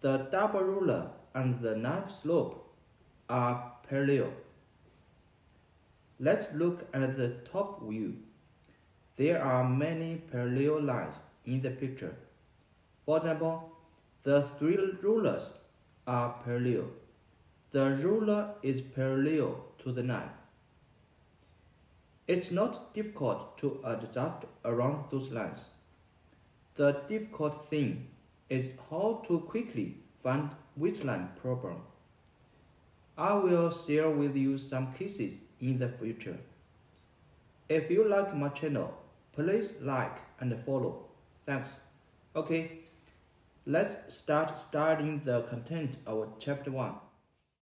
The double ruler and the knife slope are parallel. Let's look at the top view. There are many parallel lines in the picture. For example, the three rulers are parallel. The ruler is parallel to the knife. It's not difficult to adjust around those lines. The difficult thing is how to quickly find which line proper. I will share with you some cases in the future. If you like my channel, please like and follow. Thanks. Okay, let's start studying the content of chapter 1.